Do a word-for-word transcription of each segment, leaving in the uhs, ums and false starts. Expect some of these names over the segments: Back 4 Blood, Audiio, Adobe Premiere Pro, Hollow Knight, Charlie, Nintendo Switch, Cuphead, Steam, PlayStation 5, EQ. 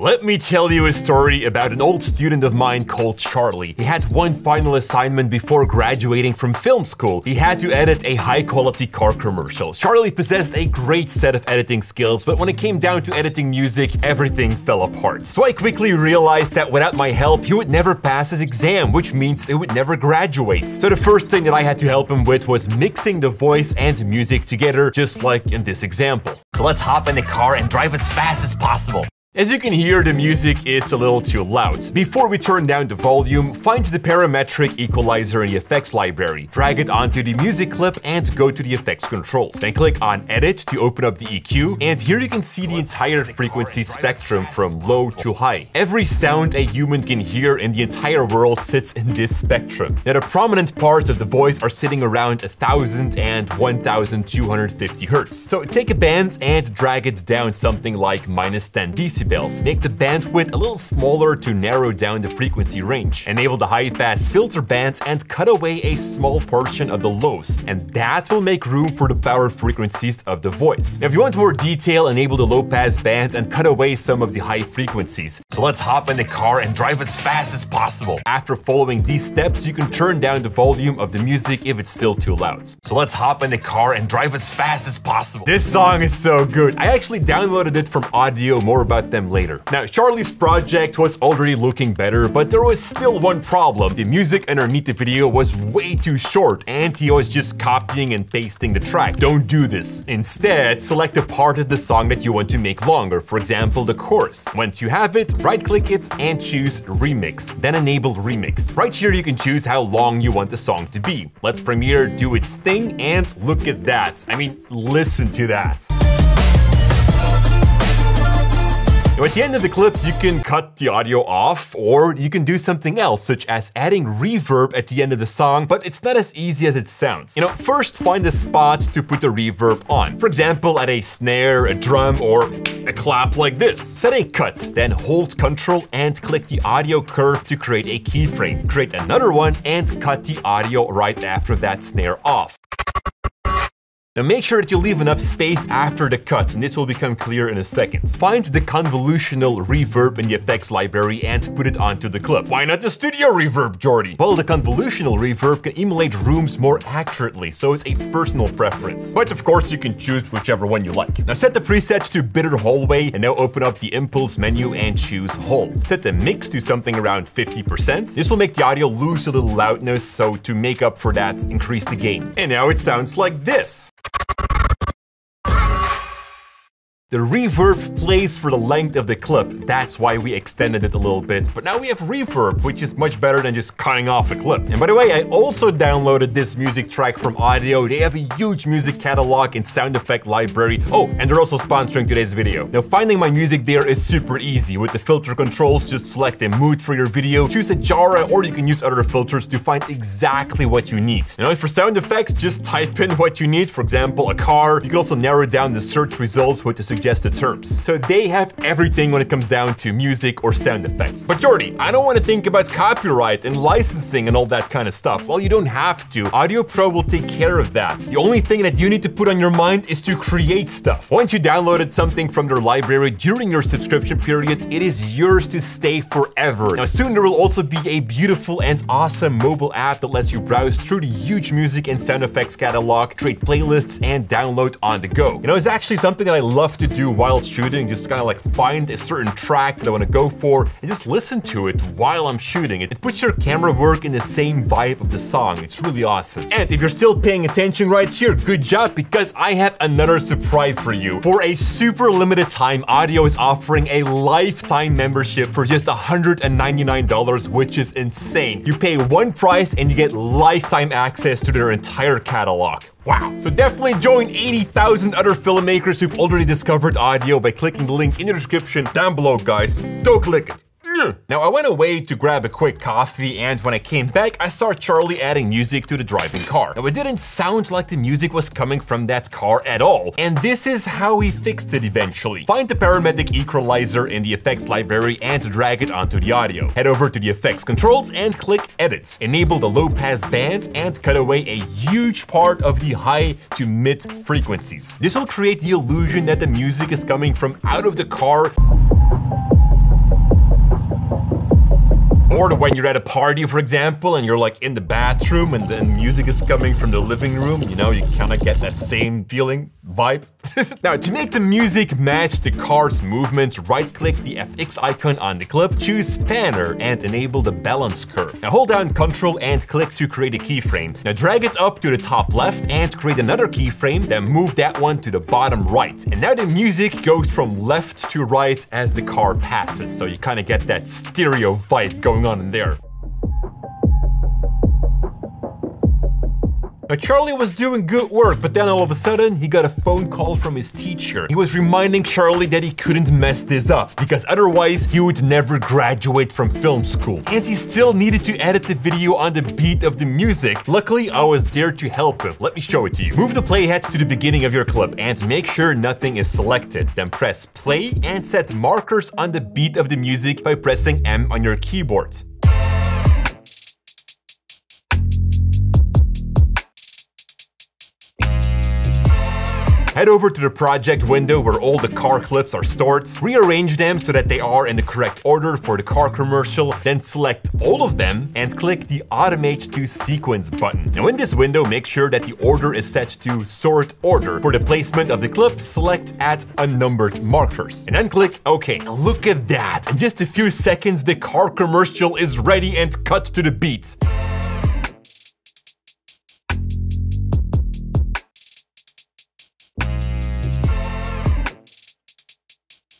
Let me tell you a story about an old student of mine called Charlie. He had one final assignment before graduating from film school. He had to edit a high-quality car commercial. Charlie possessed a great set of editing skills, but when it came down to editing music, everything fell apart. So I quickly realized that without my help, he would never pass his exam, which means he would never graduate. So the first thing that I had to help him with was mixing the voice and music together, just like in this example. So let's hop in the car and drive as fast as possible. As you can hear, the music is a little too loud. Before we turn down the volume, find the parametric equalizer in the effects library, drag it onto the music clip and go to the effects controls. Then click on edit to open up the E Q, and here you can see the entire frequency spectrum from low to high. Every sound a human can hear in the entire world sits in this spectrum. Now the prominent parts of the voice are sitting around one thousand and one thousand two hundred fifty hertz. So take a band and drag it down something like minus ten decibels. Make the bandwidth a little smaller to narrow down the frequency range. Enable the high-pass filter band and cut away a small portion of the lows. And that will make room for the power frequencies of the voice. Now, if you want more detail, enable the low-pass band and cut away some of the high frequencies. So let's hop in the car and drive as fast as possible. After following these steps, you can turn down the volume of the music if it's still too loud. So let's hop in the car and drive as fast as possible. This song is so good. I actually downloaded it from Audiio, more about them later. Now, Charlie's project was already looking better, but there was still one problem. The music underneath the video was way too short, and he was just copying and pasting the track. Don't do this. Instead, select the part of the song that you want to make longer, for example, the chorus. Once you have it, right-click it and choose Remix, then enable Remix. Right here, you can choose how long you want the song to be. Let Premiere do its thing, and look at that. I mean, listen to that. Now at the end of the clip, you can cut the audio off, or you can do something else, such as adding reverb at the end of the song, but it's not as easy as it sounds. You know, first find a spot to put the reverb on. For example, at a snare, a drum, or a clap like this. Set a cut, then hold Ctrl and click the audio curve to create a keyframe. Create another one and cut the audio right after that snare off. Now make sure that you leave enough space after the cut, and this will become clear in a second. Find the convolutional reverb in the effects library and put it onto the clip. Why not the studio reverb, Jordy? Well, the convolutional reverb can emulate rooms more accurately, so it's a personal preference. But of course, you can choose whichever one you like. Now set the presets to bitter hallway, and now open up the impulse menu and choose hall. Set the mix to something around fifty percent. This will make the audio lose a little loudness, so to make up for that, increase the gain. And now it sounds like this. The reverb plays for the length of the clip. That's why we extended it a little bit. But now we have reverb, which is much better than just cutting off a clip. And by the way, I also downloaded this music track from Audiio. They have a huge music catalog and sound effect library. Oh, and they're also sponsoring today's video. Now, finding my music there is super easy. With the filter controls, just select a mood for your video, choose a genre, or you can use other filters to find exactly what you need. Now, for sound effects, just type in what you need. For example, a car. You can also narrow down the search results with the suggested terms. So they have everything when it comes down to music or sound effects. But Jordy, I don't want to think about copyright and licensing and all that kind of stuff. Well, you don't have to. Audiio Pro will take care of that. The only thing that you need to put on your mind is to create stuff. Once you downloaded something from their library during your subscription period, it is yours to stay forever. Now soon there will also be a beautiful and awesome mobile app that lets you browse through the huge music and sound effects catalog, create playlists, and download on the go. You know, it's actually something that I love to do while shooting, just kind of like find a certain track that I want to go for and just listen to it while I'm shooting it. It puts your camera work in the same vibe of the song. It's really awesome. And if you're still paying attention right here, good job, because I have another surprise for you. For a super limited time, Audiio is offering a lifetime membership for just one hundred ninety-nine dollars, which is insane. You pay one price and you get lifetime access to their entire catalog. Wow. So definitely join eighty thousand other filmmakers who've already discovered Audiio by clicking the link in the description down below, guys. Don't click it. Now, I went away to grab a quick coffee, and when I came back, I saw Charlie adding music to the driving car. Now, it didn't sound like the music was coming from that car at all, and this is how he fixed it eventually. Find the parametric equalizer in the effects library and drag it onto the audio. Head over to the effects controls and click edit. Enable the low-pass band and cut away a huge part of the high to mid frequencies. This will create the illusion that the music is coming from out of the car or when you're at a party, for example, and you're like in the bathroom and then music is coming from the living room, you know, you kind of get that same feeling, vibe. Now, to make the music match the card's movements, right-click the F X icon on the clip, choose Spanner, and enable the balance curve. Now, hold down Control and click to create a keyframe. Now, drag it up to the top left and create another keyframe, then move that one to the bottom right. And now the music goes from left to right as the car passes, so you kind of get that stereo vibe going on in there. Now, Charlie was doing good work, but then all of a sudden, he got a phone call from his teacher. He was reminding Charlie that he couldn't mess this up, because otherwise, he would never graduate from film school. And he still needed to edit the video on the beat of the music. Luckily, I was there to help him. Let me show it to you. Move the playhead to the beginning of your clip and make sure nothing is selected. Then press play and set markers on the beat of the music by pressing M on your keyboard. Head over to the project window where all the car clips are stored, rearrange them so that they are in the correct order for the car commercial, then select all of them and click the Automate to Sequence button. Now in this window, make sure that the order is set to Sort Order. For the placement of the clip, select Add Unnumbered Markers, and then click OK. Now look at that! In just a few seconds, the car commercial is ready and cut to the beat.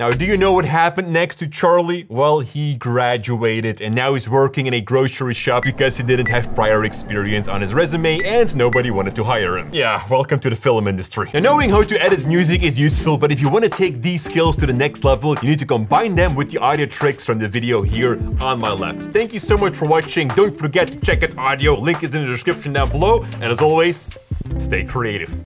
Now, do you know what happened next to Charlie? Well, he graduated and now he's working in a grocery shop because he didn't have prior experience on his resume and nobody wanted to hire him. Yeah, welcome to the film industry. Now, knowing how to edit music is useful, but if you want to take these skills to the next level, you need to combine them with the audio tricks from the video here on my left. Thank you so much for watching. Don't forget to check out Audiio. Link is in the description down below. And as always, stay creative.